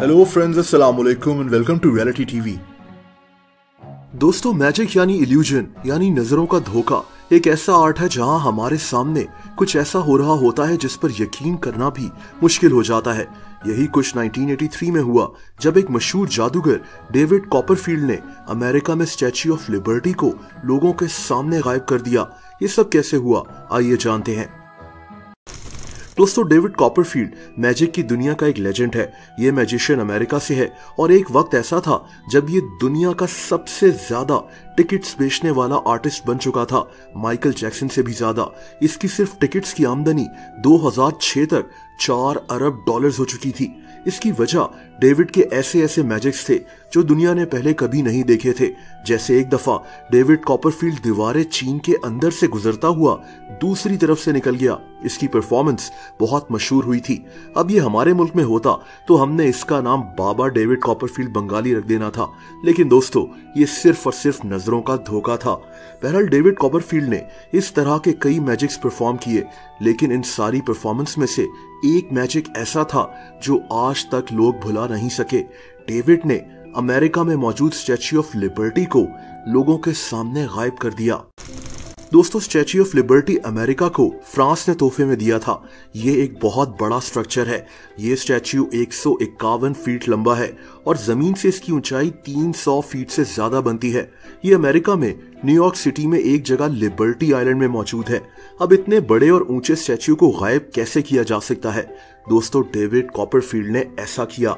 Hello friends, अस्सलाम वालेकुम and welcome to reality TV. दोस्तों, मैजिक यानी इल्यूजन यानी नजरों का धोखा एक ऐसा आर्ट है जहां हमारे सामने कुछ ऐसा हो रहा होता है जिस पर यकीन करना भी मुश्किल हो जाता है। यही कुछ 1983 में हुआ जब एक मशहूर जादूगर डेविड कॉपरफील्ड ने अमेरिका में स्टैच्यू ऑफ लिबर्टी को लोगों के सामने गायब कर दिया। ये सब कैसे हुआ, आइए जानते हैं। दोस्तों, डेविड कॉपरफील्ड मैजिक की दुनिया का एक लेजेंड है। ये मैजिशियन अमेरिका से है और एक वक्त ऐसा था जब ये दुनिया का सबसे ज्यादा टिकट्स बेचने वाला आर्टिस्ट बन चुका था, माइकल जैक्सन से भी ज्यादा। इसकी सिर्फ टिकट्स की आमदनी 2006 तक $4 अरब हो चुकी थी। इसकी वजह डेविड के ऐसे ऐसे मैजिक्स थे जो दुनिया ने पहले कभी नहीं देखे थे। जैसे एक दफा डेविड कॉपरफील्ड दीवारें चीन के अंदर से गुजरता हुआ दूसरी तरफ से निकल गया। इसकी परफॉर्मेंस बहुत मशहूर हुई थी। अब ये हमारे मुल्क में होता तो हमने इसका नाम बाबा डेविड कॉपरफील्ड बंगाली रख देना था, लेकिन दोस्तों ये सिर्फ और सिर्फ नजरों का धोखा था। बहरहाल डेविड कॉपरफील्ड ने इस तरह के कई मैजिक्स परफॉर्म किए, लेकिन इन सारी परफॉर्मेंस में से एक मैजिक ऐसा था जो आज तक लोग भुला नहीं सके। डेविड ने अमेरिका में मौजूद स्टैच्यू ऑफ लिबर्टी को लोगों के सामने गायब कर दिया। दोस्तों, स्टैच्यू ऑफ लिबर्टी अमेरिका को फ्रांस ने तोहफे में दिया था। ये एक बहुत बड़ा स्ट्रक्चर है। ये स्टैच्यू 151 फीट लंबा है और जमीन से इसकी ऊंचाई 300 फीट से ज्यादा बनती है। ये अमेरिका में न्यूयॉर्क सिटी में एक जगह लिबर्टी आइलैंड में मौजूद है। अब इतने बड़े और ऊंचे स्टैच्यू को गायब कैसे किया जा सकता है? दोस्तों, डेविड कॉपरफील्ड ने ऐसा किया।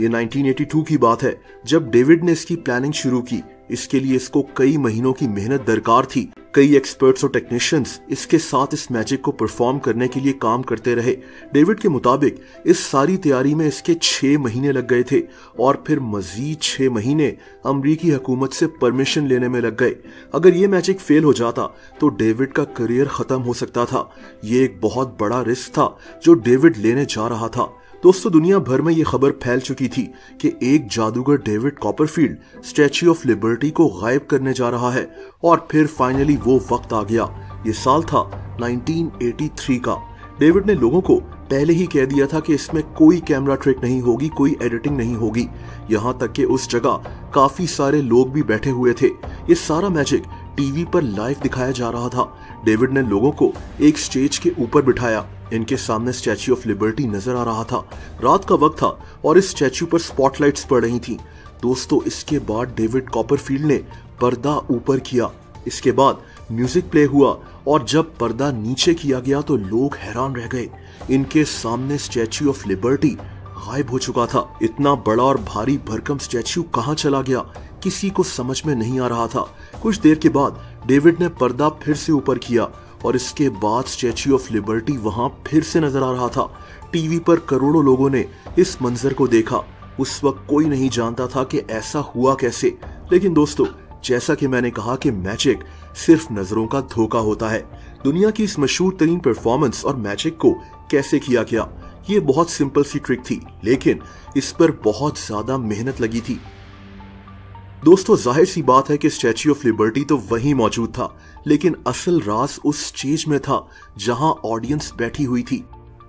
ये 1982 की बात है जब डेविड ने इसकी प्लानिंग शुरू की। इसके लिए इसको कई महीनों की मेहनत दरकार थी। कई एक्सपर्ट्स और टेक्नीशियंस इसके साथ इस मैजिक को परफॉर्म करने के लिए काम करते रहे। डेविड के मुताबिक इस सारी तैयारी में इसके 6 महीने लग गए थे और फिर मजीद 6 महीने अमरीकी हुकूमत से परमिशन लेने में लग गए। अगर ये मैजिक फेल हो जाता तो डेविड का करियर खत्म हो सकता था। ये एक बहुत बड़ा रिस्क था जो डेविड लेने जा रहा था। दोस्तों, दुनिया भर में ये खबर फैल चुकी थी कि एक जादूगर David Copperfield statue of liberty को गायब करने जा रहा है, और फिर फाइनली वो वक्त आ गया। ये साल था 1983 का। डेविड ने लोगों को पहले ही कह दिया था कि इसमें कोई कैमरा ट्रिक नहीं होगी, कोई एडिटिंग नहीं होगी। यहाँ तक कि उस जगह काफी सारे लोग भी बैठे हुए थे। ये सारा मैजिक टीवी पर लाइव दिखाया जा रहा था। डेविड ने लोगों को एक स्टेज के ऊपर बिठाया। इनके सामने स्टैच्यू ऑफ लिबर्टी नजर आ रहा था। रात का वक्त था और इस स्टैच्यू पर स्पॉटलाइट्स पड़ रही थी। दोस्तों, इसके बाद डेविड कॉपरफील्ड ने पर्दा ऊपर किया। इसके बाद म्यूजिक प्ले हुआ और जब पर्दा नीचे किया गया तो लोग हैरान रह गए। इनके सामने स्टैच्यू ऑफ लिबर्टी गायब हो चुका था। इतना बड़ा और भारी भरकम स्टैच्यू कहाँ चला गया, किसी को समझ में नहीं आ रहा था। कुछ देर के बाद डेविड ने पर्दा फिर से ऊपर किया और इसके बाद स्टैच्यू ऑफ लिबर्टी वहां फिर से नजर आ रहा था। टीवी पर करोड़ों लोगों ने इस मंजर को देखा। उस वक्त कोई नहीं जानता था कि ऐसा हुआ कैसे, लेकिन दोस्तों जैसा कि मैंने कहा कि मैजिक सिर्फ नजरों का धोखा होता है। दुनिया की इस मशहूर तरीन परफॉर्मेंस और मैजिक को कैसे किया गया? ये बहुत सिंपल सी ट्रिक थी, लेकिन इस पर बहुत ज्यादा मेहनत लगी थी। दोस्तों, जाहिर सी बात है कि स्टैच्यू ऑफ लिबर्टी तो वहीं मौजूद था, लेकिन असल राज उस स्टेज में था जहां ऑडियंस बैठी हुई थी।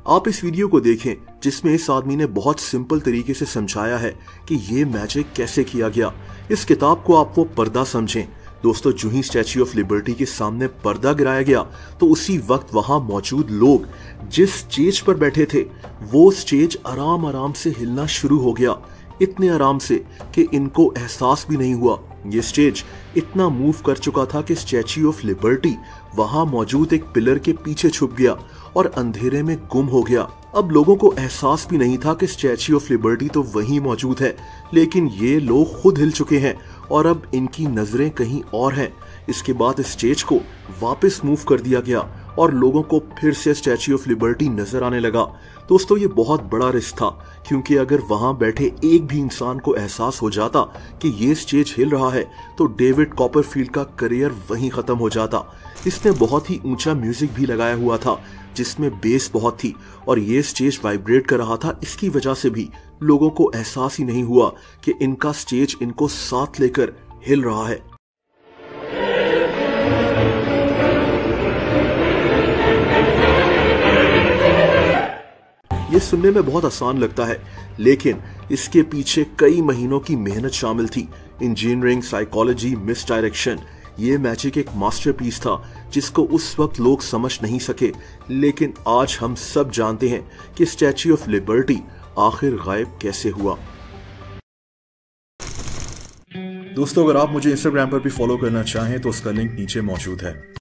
आप इस वीडियो को देखें जिसमें इस आदमी ने बहुत सिंपल तरीके से समझाया है कि ये मैजिक कैसे किया गया। इस किताब को आप वो पर्दा समझें। दोस्तों, जो ही स्टैच्यू ऑफ लिबर्टी के सामने पर्दा गिराया गया तो उसी वक्त वहां मौजूद लोग जिस स्टेज पर बैठे थे वो स्टेज आराम आराम से हिलना शुरू हो गया। इतने आराम से कि इनको एहसास भी नहीं हुआ। ये स्टेज इतना मूव कर चुका था कि स्टैच्यू ऑफ लिबर्टी वहां मौजूद एक पिलर के पीछे छुप गया और अंधेरे में गुम हो गया। अब लोगों को एहसास भी नहीं था कि स्टैच्यू ऑफ लिबर्टी तो वहीं मौजूद है, लेकिन ये लोग खुद हिल चुके हैं और अब इनकी नजरें कहीं और हैं। इसके बाद इस स्टेज को वापस मूव कर दिया गया और लोगों को फिर से स्टैच्यू ऑफ लिबर्टी नजर आने लगा। दोस्तों, ये बहुत बड़ा रिस्क था, क्योंकि अगर वहां बैठे एक भी इंसान को एहसास हो जाता कि ये स्टेज हिल रहा है तो डेविड कॉपरफील्ड का करियर वहीं खत्म हो जाता। इसने बहुत ही ऊंचा म्यूजिक भी लगाया हुआ था जिसमें बेस बहुत थी और ये स्टेज वाइब्रेट कर रहा था। इसकी वजह से भी लोगों को एहसास ही नहीं हुआ कि इनका स्टेज इनको साथ लेकर हिल रहा है। सुनने में बहुत आसान लगता है, लेकिन इसके पीछे कई महीनों की मेहनत शामिल थी। इंजीनियरिंग, साइकोलॉजी, मिसडायरेक्शन, ये मैजिक एक मास्टरपीस था जिसको उस वक्त लोग समझ नहीं सके, लेकिन आज हम सब जानते हैं कि स्टैच्यू ऑफ लिबर्टी आखिर गायब कैसे हुआ। दोस्तों, अगर आप मुझे इंस्टाग्राम पर भी फॉलो करना चाहें तो उसका लिंक नीचे मौजूद है।